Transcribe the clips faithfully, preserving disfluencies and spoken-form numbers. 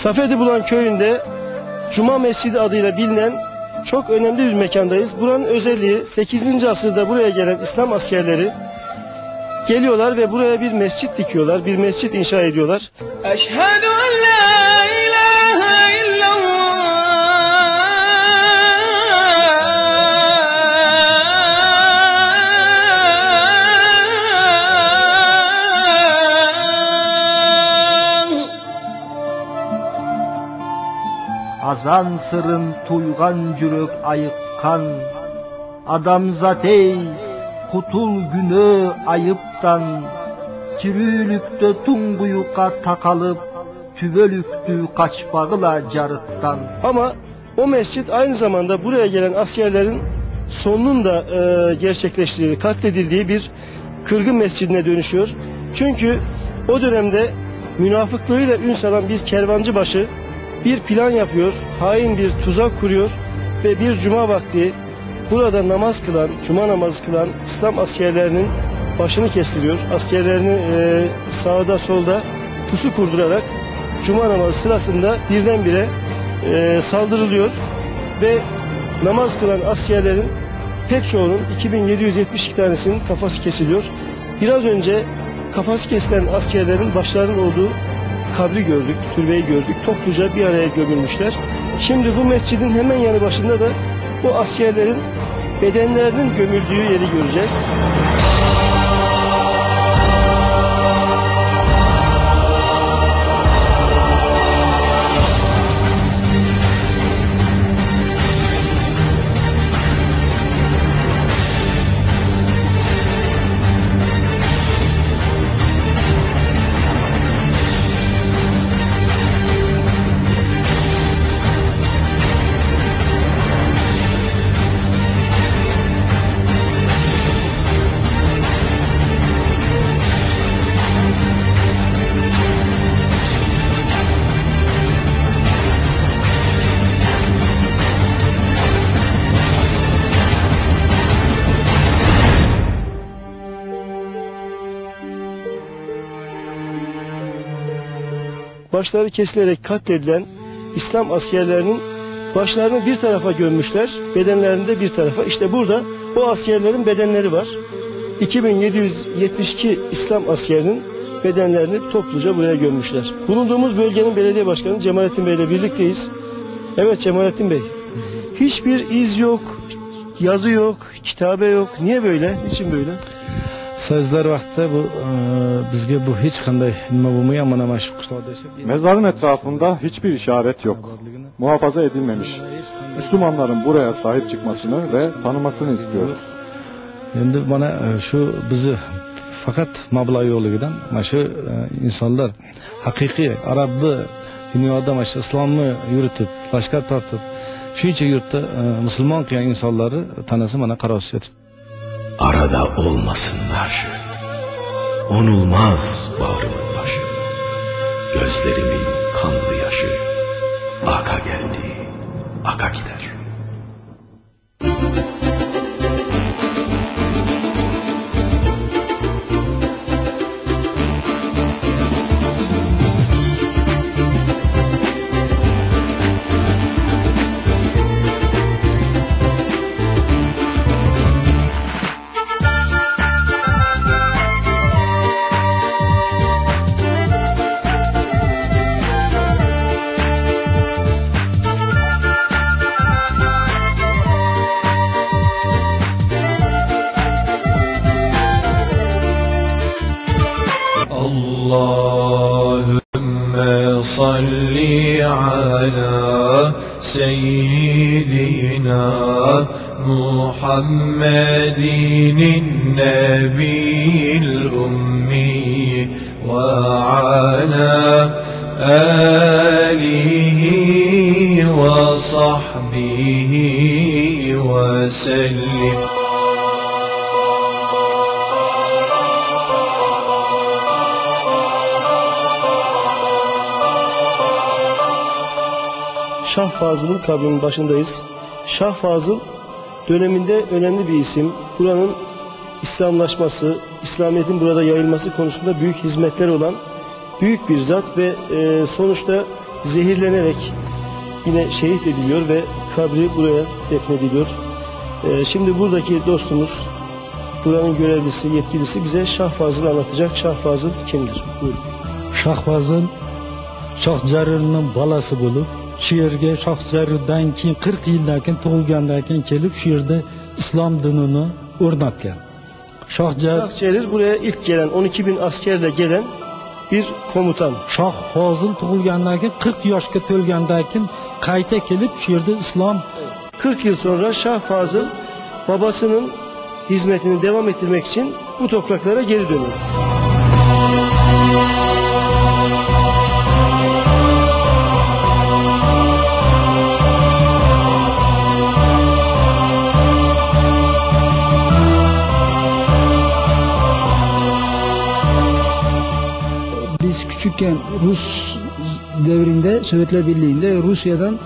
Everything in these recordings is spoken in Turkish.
Safed'i Bulan köyünde Cuma Mescidi adıyla bilinen çok önemli bir mekandayız. Buranın özelliği sekizinci asırda buraya gelen İslam askerleri geliyorlar ve buraya bir mescit dikiyorlar, bir mescit inşa ediyorlar. Azan sırın tuygan cürük ayıkkan, adamzatey kutul günü ayıptan, çürülükte tunguyuka takalıp, tüvölüktü kaçpağıla carıttan. Ama o mescit aynı zamanda buraya gelen askerlerin sonunun da e, gerçekleştiği, katledildiği bir kırgın mescidine dönüşüyor. Çünkü o dönemde münafıklığıyla ün salan bir kervancı başı bir plan yapıyor, hain bir tuzak kuruyor ve bir cuma vakti burada namaz kılan, cuma namazı kılan İslam askerlerinin başını kestiriyor. Askerlerini e, sağda solda pusu kurdurarak cuma namazı sırasında birdenbire e, saldırılıyor ve namaz kılan askerlerin pek çoğunun iki bin yedi yüz yetmiş iki tanesinin kafası kesiliyor. Biraz önce kafası kesilen askerlerin başlarının olduğu kabri gördük, türbeyi gördük. Topluca bir araya gömülmüşler. Şimdi bu mescidin hemen yanı başında da bu askerlerin bedenlerinin gömüldüğü yeri göreceğiz. Başları kesilerek katledilen İslam askerlerinin başlarını bir tarafa gömmüşler, bedenlerini de bir tarafa. İşte burada o askerlerin bedenleri var. iki bin yedi yüz yetmiş iki İslam askerinin bedenlerini topluca buraya gömmüşler. Bulunduğumuz bölgenin belediye başkanı Cemalettin Bey ile birlikteyiz. Evet Cemalettin Bey, hiçbir iz yok, yazı yok, kitabe yok. Niye böyle? Niçin böyle? Sözler vaxtı bu e, bizge bu hiç kanday mevmuya manamaşıp mezarın etrafında hiçbir işaret yok. Muhafaza edilmemiş. Müslümanların buraya sahip çıkmasını ve tanımasını istiyoruz. Şimdi bana şu bizi fakat mabla yolu giden maşı insanlar hakiki Arabı dünyada maşı İslam'ı yürütüp başka tartıp şu için yurtta e, Müslüman kıyan insanları tanısı bana karavuz edip. Arada olmasınlar, onulmaz bağrımın başı, gözlerimin kanlı yaşı, aka geldi, aka gider. Şah Fazıl'ın kabrinin başındayız. Şah Fazıl döneminde önemli bir isim. Buranın İslamlaşması, İslamiyet'in burada yayılması konusunda büyük hizmetler olan büyük bir zat ve sonuçta zehirlenerek yine şehit ediliyor ve kabri buraya defnediliyor. Ee, şimdi buradaki dostumuz, buranın görevlisi, yetkilisi bize Şah Fazıl'ı anlatacak. Şah Fazıl kimdir? Buyurun. Şah Fazıl, Şah Carırı'nın balası bulup, şiirge Şah Carırı'dan ki kırk yıldakin Tölgen'dakin gelip şiirde İslam dinini örnatken. Şah Carır buraya ilk gelen, on iki bin askerle gelen bir komutan. Şah Fazıl Tölgen'dakin kırk yaşka Tölgen'dakin kayta gelip şiirde İslam. kırk yıl sonra Şah Fazıl babasının hizmetini devam ettirmek için bu topraklara geri dönüyor. Biz küçükken Rus devrinde, Sovyetler Birliği'nde Rusya'dan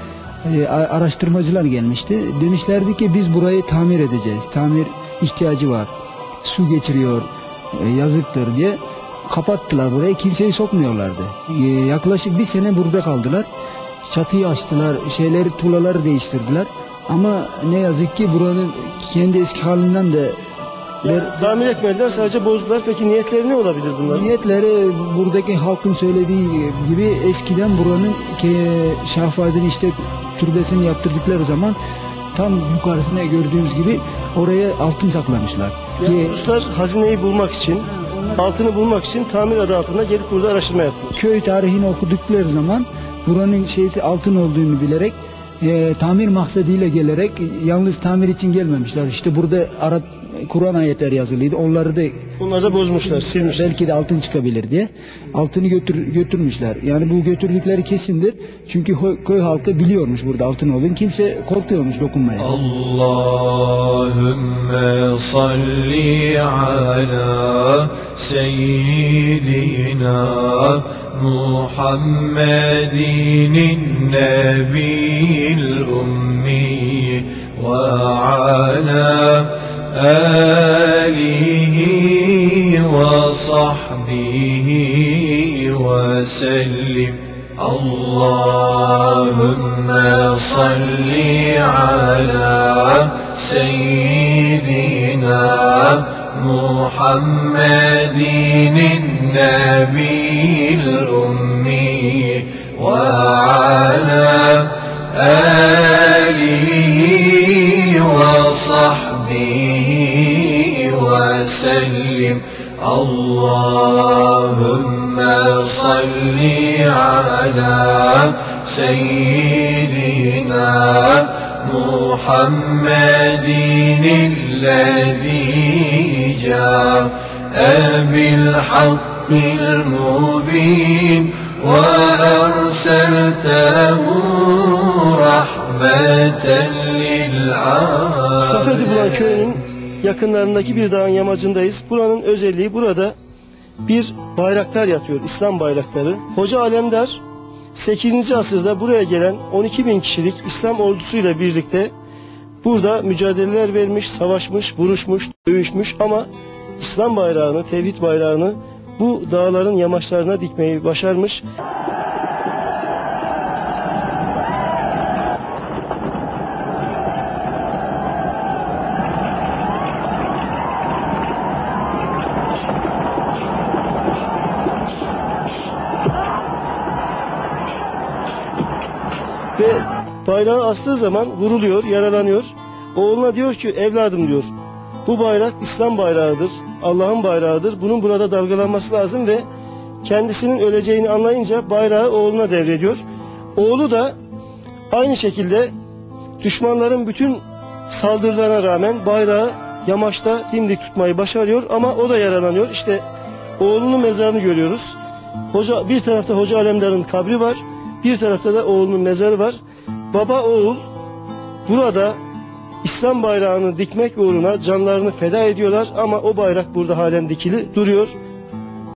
e, araştırmacılar gelmişti. Demişlerdi ki biz burayı tamir edeceğiz. Tamir ihtiyacı var. Su geçiriyor, e, yazıktır diye kapattılar burayı. Kimseyi sokmuyorlardı. E, yaklaşık bir sene burada kaldılar. Çatıyı açtılar, şeyleri, tuğlaları değiştirdiler. Ama ne yazık ki buranın kendi eski halinden de tamir etmediler, sadece bozdular. Peki niyetleri ne olabilir bunlar? Niyetleri buradaki halkın söylediği gibi eskiden buranın Şah Fazıl'ın işte türbesini yaptırdıkları zaman tam yukarısına gördüğünüz gibi oraya altın saklamışlar. Yani ki, Ruslar hazineyi bulmak için, altını bulmak için tamir adı altında gelip burada araştırma yaptılar. Köy tarihini okudukları zaman buranın şeyi altın olduğunu bilerek e, tamir maksadıyla gelerek, yalnız tamir için gelmemişler. İşte burada Arap Kur'an ayetleri yazılıydı. Onları da Onları da bozmuşlar, silmişler. Belki de altın çıkabilir diye. Altını götür, götürmüşler. Yani bu götürdükleri kesindir. Çünkü köy halkı biliyormuş burada altın olduğunu. Kimse korkuyormuş dokunmaya. Allahümme salli ala seyyidina Muhammedinin nebil ummi ve ala alihi ve sahbihi ve sellim. Allahümme salli ala seyyidina Muhammedinin nebil ummi ve ala alihi ve sahbihi وسلم اللهم صل على سيدنا محمد الذي جاء بالحق المبين وأرسلته رحمة للعالمين. Yakınlarındaki bir dağın yamacındayız. Buranın özelliği, burada bir bayraktar yatıyor, İslam bayrakları. Hoca Alemdar sekizinci asırda buraya gelen on iki bin kişilik İslam ordusuyla birlikte burada mücadeleler vermiş, savaşmış, vuruşmuş, dövüşmüş ama İslam bayrağını, tevhid bayrağını bu dağların yamaçlarına dikmeyi başarmış. Ve bayrağı astığı zaman vuruluyor, yaralanıyor. Oğluna diyor ki, evladım diyor, bu bayrak İslam bayrağıdır, Allah'ın bayrağıdır. Bunun burada dalgalanması lazım ve kendisinin öleceğini anlayınca bayrağı oğluna devrediyor. Oğlu da aynı şekilde düşmanların bütün saldırılarına rağmen bayrağı yamaçta dimdik tutmayı başarıyor ama o da yaralanıyor. İşte oğlunun mezarını görüyoruz. Hoca, bir tarafta Hoca Alemdar'ın kabri var. Bir tarafta da oğlunun mezarı var. Baba oğul burada İslam bayrağını dikmek uğruna canlarını feda ediyorlar ama o bayrak burada halen dikili duruyor.